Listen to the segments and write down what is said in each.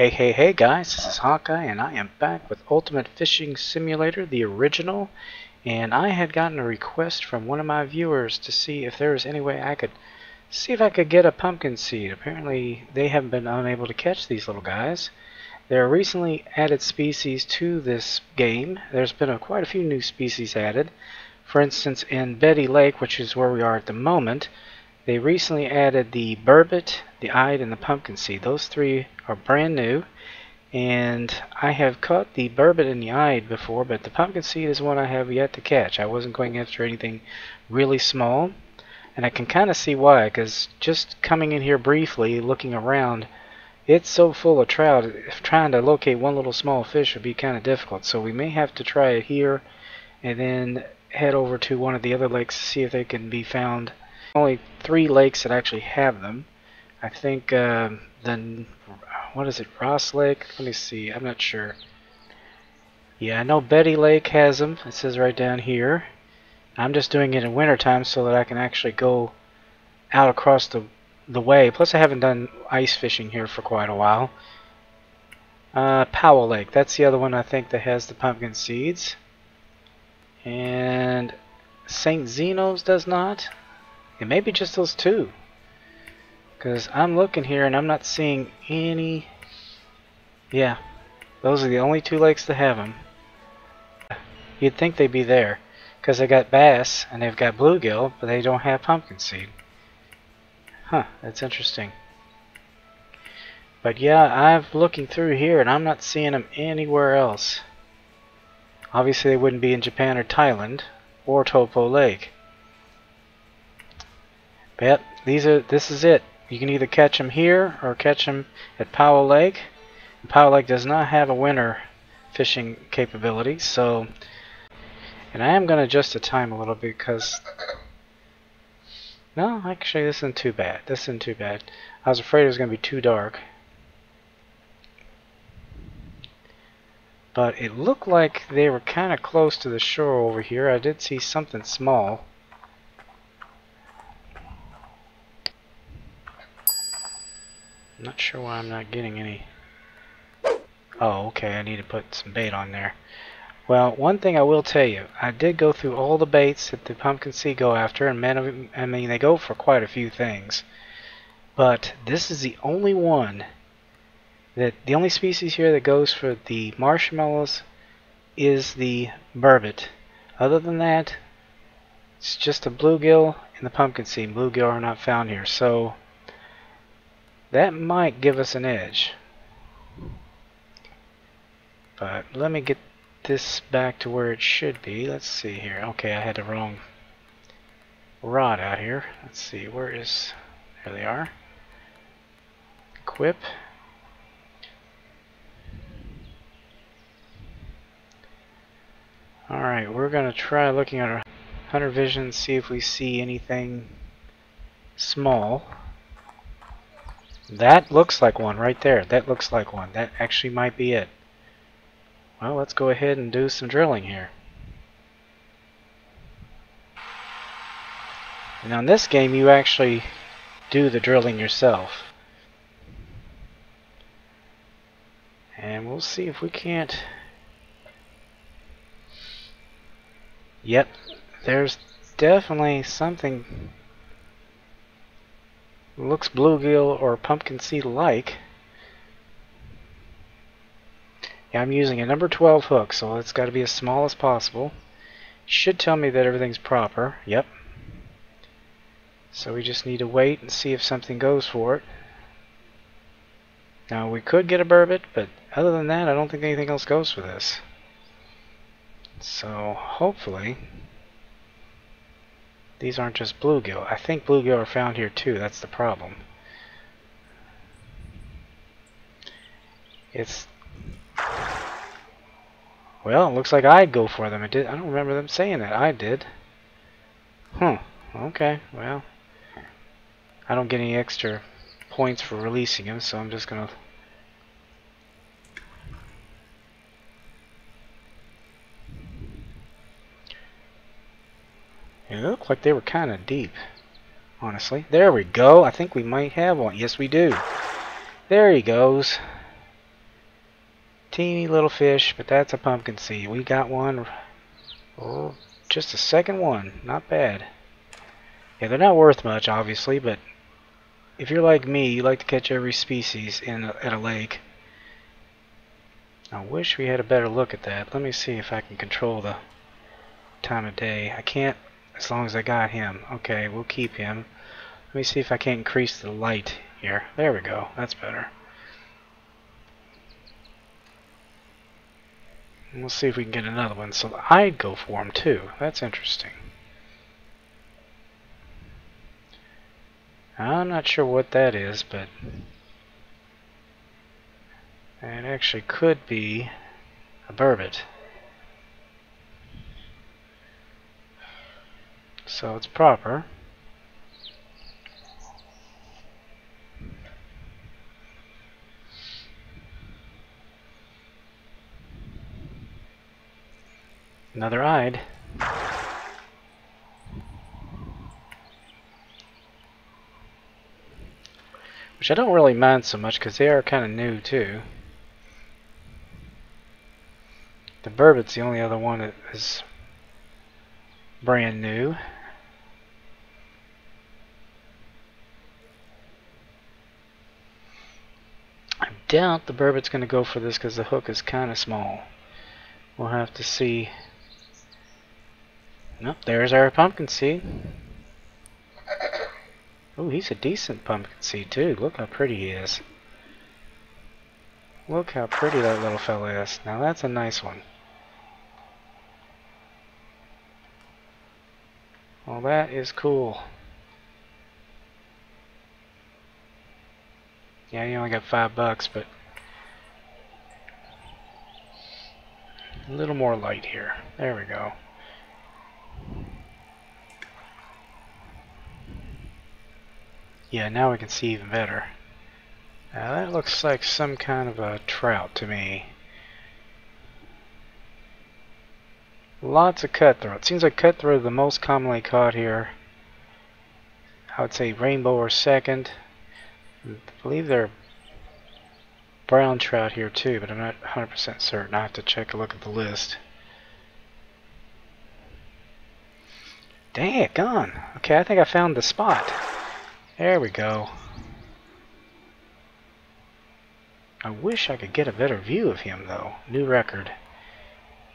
Hey guys, this is Hawkeye and I am back with Ultimate Fishing Simulator, the original, and I had gotten a request from one of my viewers to see if there was any way I could see if I could get a pumpkin seed. Apparently they have been unable to catch these little guys. There are recently added species to this game. There's been quite a few new species added. For instance, in Betty Lake, which is where we are at the moment, they recently added the burbot, the eyed, and the pumpkinseed. Those three are brand new, and I have caught the burbot and the eyed before, but the pumpkinseed is one I have yet to catch. I wasn't going after anything really small, and I can kind of see why, because just coming in here briefly, looking around, it's so full of trout, if trying to locate one little small fish would be kind of difficult. So we may have to try it here, and then head over to one of the other lakes to see if they can be found. Only three lakes that actually have them. I think what is it, Ross Lake? Let me see, I'm not sure. Yeah, I know Betty Lake has them. It says right down here. I'm just doing it in wintertime so that I can actually go out across the way. Plus I haven't done ice fishing here for quite a while. Powell Lake, that's the other one I think that has the pumpkin seeds. And St. Zeno's does not. It may be just those two, because I'm looking here and I'm not seeing any. Yeah, those are the only two lakes that have them. You'd think they'd be there, because they got bass and they've got bluegill, but they don't have pumpkin seed. Huh, that's interesting. But yeah, I'm looking through here and I'm not seeing them anywhere else. Obviously they wouldn't be in Japan or Thailand or Topo Lake. Yep, this is it. You can either catch them here or catch them at Powell Lake. And Powell Lake does not have a winter fishing capability, so. And I am going to adjust the time a little bit because. No, actually, this isn't too bad. This isn't too bad. I was afraid it was going to be too dark. But it looked like they were kind of close to the shore over here. I did see something small. I'm not sure why I'm not getting any. Oh, okay, I need to put some bait on there. Well, one thing I will tell you, I did go through all the baits that the pumpkin seed go after, and man, I mean, they go for quite a few things. But this is the only one, the only species here that goes for the marshmallows is the burbot. Other than that, it's just the bluegill and the pumpkin seed. Bluegill are not found here, so that might give us an edge. But let me get this back to where it should be. Let's see here. Okay, I had the wrong rod out here. Let's see, where is, there they are. Equip. Alright, we're gonna try looking at our hunter vision, see if we see anything small. That looks like one right there. That looks like one. That actually might be it. Well, let's go ahead and do some drilling here. And on this game, you actually do the drilling yourself. And we'll see if we can't. Yep, there's definitely something. Looks bluegill or pumpkin seed like. Yeah, I'm using a number 12 hook, so it's got to be as small as possible. It should tell me that everything's proper. Yep. So we just need to wait and see if something goes for it. Now we could get a burbot, but other than that I don't think anything else goes for this. So hopefully these aren't just bluegill. I think bluegill are found here too, that's the problem. It's... well, it looks like I'd go for them. I don't remember them saying that. I did. Huh. Okay, well, I don't get any extra points for releasing him, so I'm just gonna... it looked like they were kind of deep, honestly. There we go. I think we might have one. Yes, we do. There he goes. Teeny little fish, but that's a pumpkin seed. We got one. Oh, just a second one. Not bad. Yeah, they're not worth much, obviously, but if you're like me, you like to catch every species in at a lake. I wish we had a better look at that. Let me see if I can control the time of day. I can't, as long as I got him. Okay, we'll keep him. Let me see if I can't increase the light here. There we go. That's better. And we'll see if we can get another one. So I'd go for him, too. That's interesting. I'm not sure what that is, but it actually could be a burbot. So it's proper. Another eyed. Which I don't really mind so much because they are kind of new too. The burbot's the only other one that is brand new. I doubt the burbot's going to go for this because the hook is kind of small. We'll have to see. Nope, there's our pumpkin seed. Oh, he's a decent pumpkin seed too. Look how pretty he is. Look how pretty that little fella is. Now that's a nice one. Well, that is cool. Yeah, you only got $5, but a little more light here. There we go. Yeah, now we can see even better. Now that looks like some kind of a trout to me. Lots of cutthroat. Seems like cutthroat are the most commonly caught here. I would say rainbow or second. I believe there are brown trout here too, but I'm not 100% certain. I have to check a look at the list. Dang it, gone. Okay, I think I found the spot. There we go. I wish I could get a better view of him though. New record.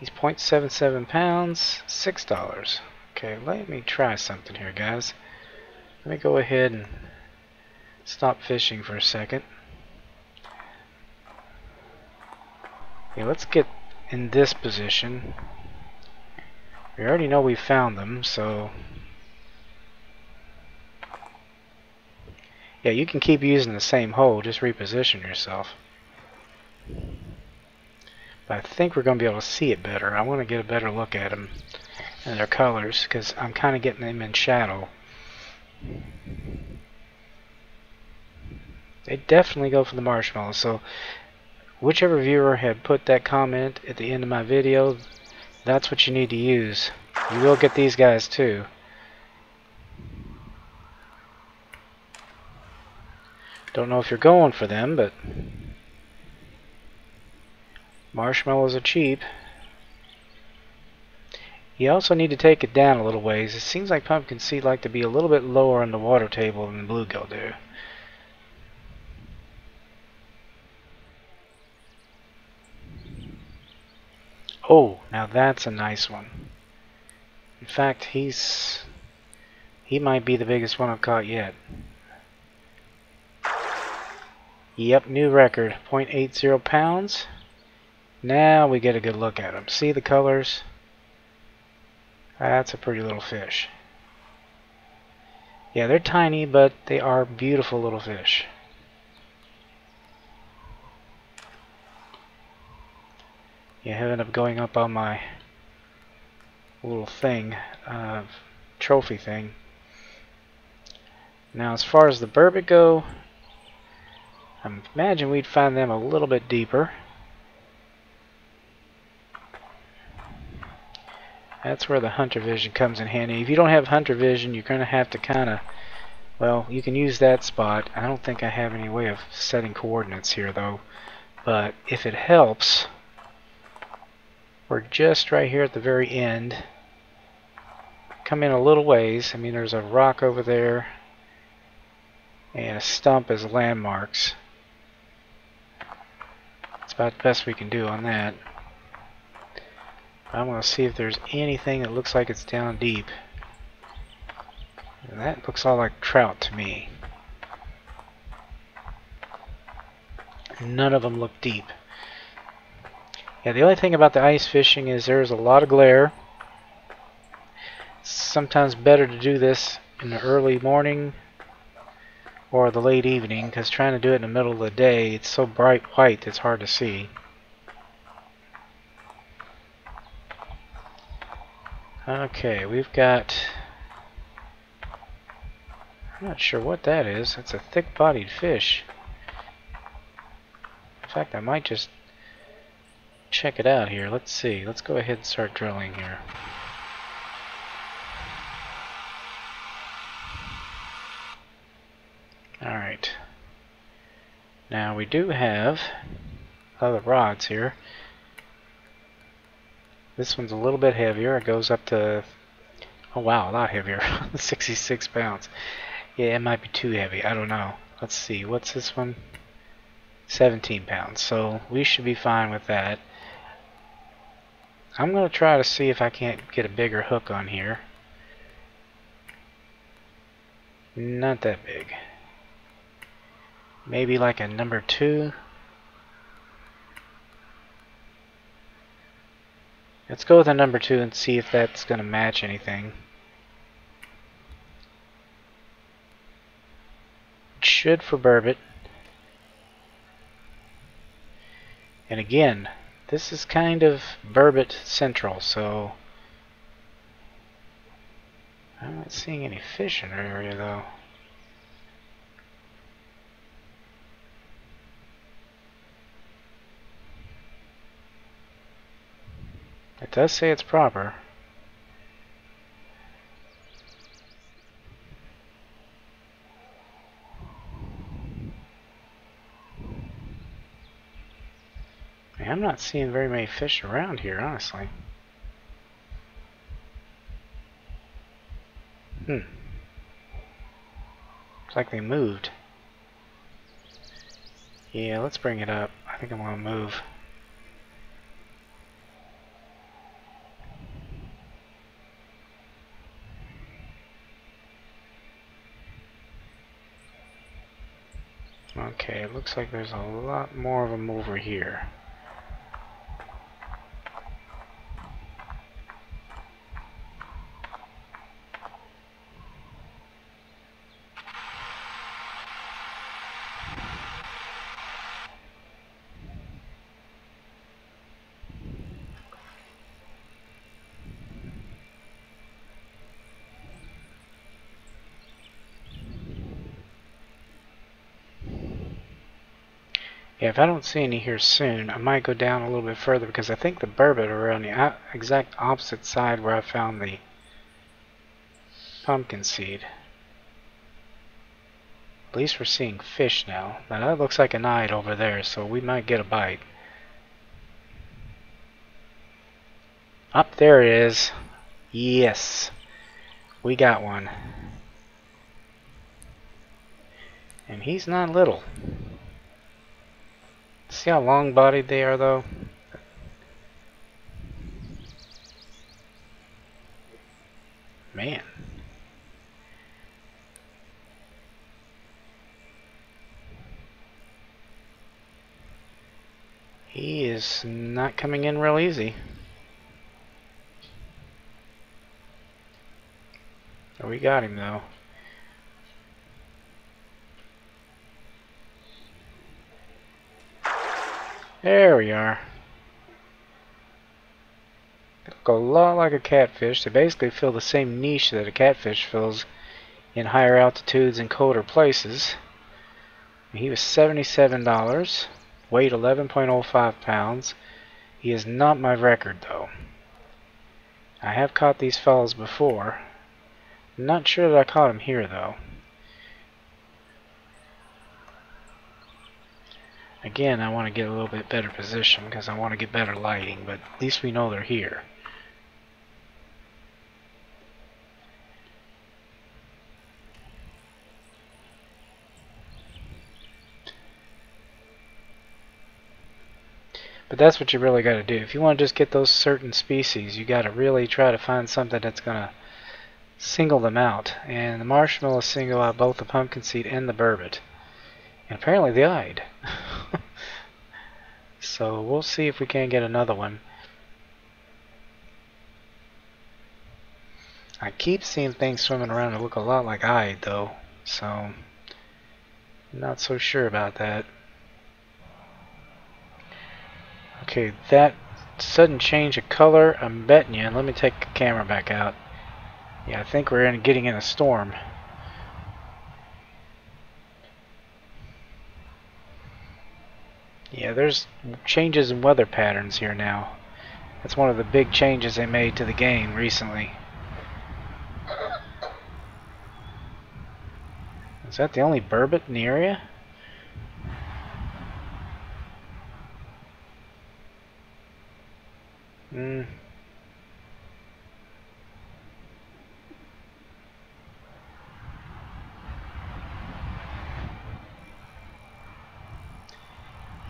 He's 0.77 pounds, $6. Okay, let me try something here, guys. Let me go ahead and stop fishing for a second. Yeah, let's get in this position. We already know we found them, so... yeah, you can keep using the same hole, just reposition yourself. But I think we're going to be able to see it better. I want to get a better look at them and their colors because I'm kind of getting them in shadow. They definitely go for the marshmallow. So whichever viewer had put that comment at the end of my video, that's what you need to use. You will get these guys too. Don't know if you're going for them, but marshmallows are cheap. You also need to take it down a little ways. It seems like pumpkin seed like to be a little bit lower on the water table than the bluegill do. Oh, now that's a nice one. In fact, he might be the biggest one I've caught yet. Yep, new record, 0.80 pounds. Now we get a good look at him. See the colors? That's a pretty little fish. Yeah, they're tiny, but they are beautiful little fish. Yeah, I ended up going up on my little thing, trophy thing. Now, as far as the Burbot go, I imagine we'd find them a little bit deeper. That's where the hunter vision comes in handy. If you don't have hunter vision, you're going to have to kind of, well, you can use that spot. I don't think I have any way of setting coordinates here, though. But if it helps, we're just right here at the very end. Come in a little ways. I mean, there's a rock over there, and a stump as landmarks. That's about the best we can do on that. I'm going to see if there's anything that looks like it's down deep. And that looks all like trout to me. None of them look deep. Yeah, the only thing about the ice fishing is there's a lot of glare. It's sometimes better to do this in the early morning or the late evening, because trying to do it in the middle of the day, it's so bright white it's hard to see. Okay, we've got, I'm not sure what that is. That's a thick-bodied fish. In fact, I might just check it out here. Let's see. Let's go ahead and start drilling here. Alright. Now we do have other rods here. This one's a little bit heavier. It goes up to, oh wow, a lot heavier. 66 pounds. Yeah, it might be too heavy. I don't know. Let's see. What's this one? 17 pounds. So we should be fine with that. I'm going to try to see if I can't get a bigger hook on here. Not that big. Maybe like a number 2. Let's go with a number 2 and see if that's going to match anything. It should for Burbot. And again, this is kind of Burbot central, so I'm not seeing any fish in our area though. It does say it's proper. Man, I'm not seeing very many fish around here, honestly. It's like they moved. Yeah, let's bring it up. I think I'm gonna move. Okay, it looks like there's a lot more of them over here. Yeah, if I don't see any here soon, I might go down a little bit further, because I think the Burbot are on the exact opposite side where I found the pumpkin seed. At least we're seeing fish now. Now that looks like an eye over there, so we might get a bite. Up there it is. Yes, we got one. And he's not little. See how long-bodied they are, though? He is not coming in real easy. Oh, we got him though. There we are. They look a lot like a catfish. They basically fill the same niche that a catfish fills in higher altitudes and colder places. He was $77, weighed 11.05 pounds. He is not my record though. I have caught these fellows before. I'm not sure that I caught him here though. Again, I want to get a little bit better position because I want to get better lighting, but at least we know they're here. But that's what you really got to do. If you want to just get those certain species, you got to really try to find something that's going to single them out. And the marshmallows single out both the pumpkinseed and the burbot. And apparently they eyed. So we'll see if we can get another one. I keep seeing things swimming around that look a lot like eyed though. So not so sure about that. Okay, that sudden change of color, I'm betting you. And let me take the camera back out. Yeah, I think we're getting in a storm. Yeah, there's changes in weather patterns here now. That's one of the big changes they made to the game recently. Is that the only burbot in the area? Hmm.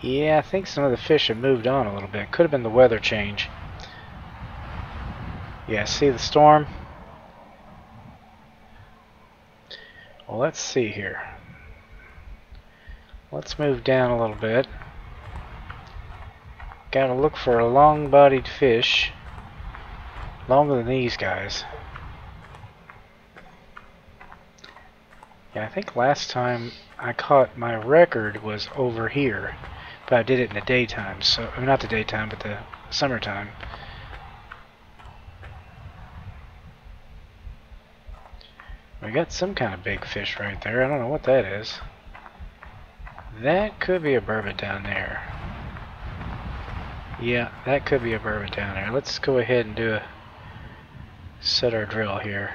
Yeah, I think some of the fish have moved on a little bit. Could have been the weather change. Yeah, see the storm? Well, let's see here. Let's move down a little bit. Gotta look for a long-bodied fish, longer than these guys. Yeah, I think last time I caught my record was over here, but I did it in the daytime, so I mean, not the daytime, but the summertime. We got some kind of big fish right there. I don't know what that is. That could be a burbot down there. Yeah, that could be a burbot down there. Let's go ahead and do a set our drill here.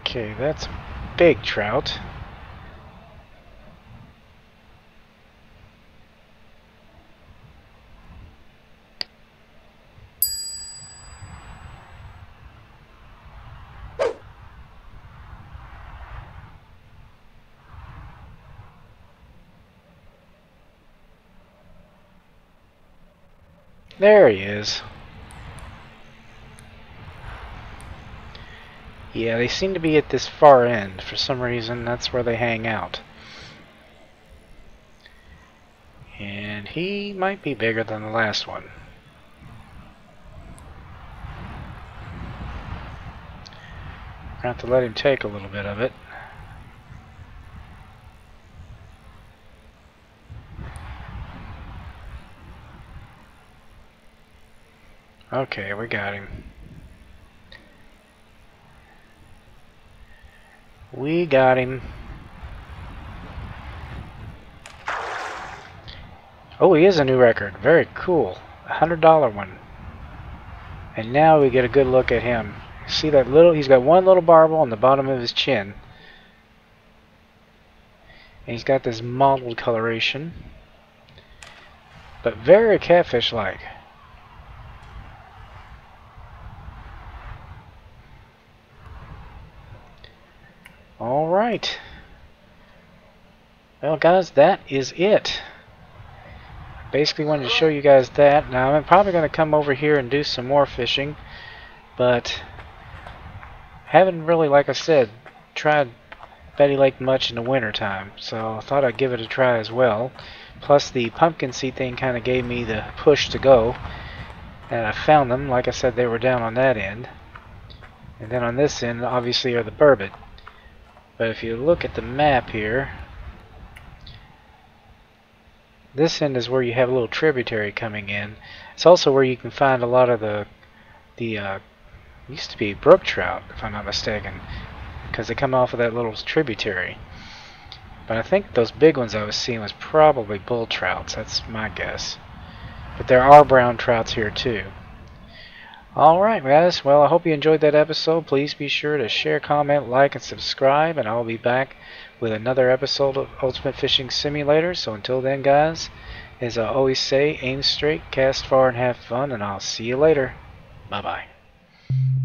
Okay, that's big trout. There he is. Yeah, they seem to be at this far end. For some reason, that's where they hang out. And he might be bigger than the last one. We're going to have to let him take a little bit of it. Okay, we got him. We got him. Oh, he is a new record. Very cool. $100 one. And now we get a good look at him. See that little, he's got one little barbel on the bottom of his chin. And he's got this mottled coloration. But very catfish-like. Alright. Well guys, that is it. Basically wanted to show you guys that. Now I'm probably going to come over here and do some more fishing, but haven't really, like I said, tried Betty Lake much in the winter time, so I thought I'd give it a try as well. Plus the pumpkin seed thing kind of gave me the push to go, and I found them. Like I said, they were down on that end, and then on this end obviously are the Burbot. But if you look at the map here, this end is where you have a little tributary coming in. It's also where you can find a lot of the used to be brook trout, if I'm not mistaken, because they come off of that little tributary. But I think those big ones I was seeing was probably bull trouts. That's my guess. But there are brown trouts here too. Alright guys, well I hope you enjoyed that episode. Please be sure to share, comment, like, and subscribe, and I'll be back with another episode of Ultimate Fishing Simulator. So until then guys, as I always say, aim straight, cast far, and have fun, and I'll see you later. Bye bye.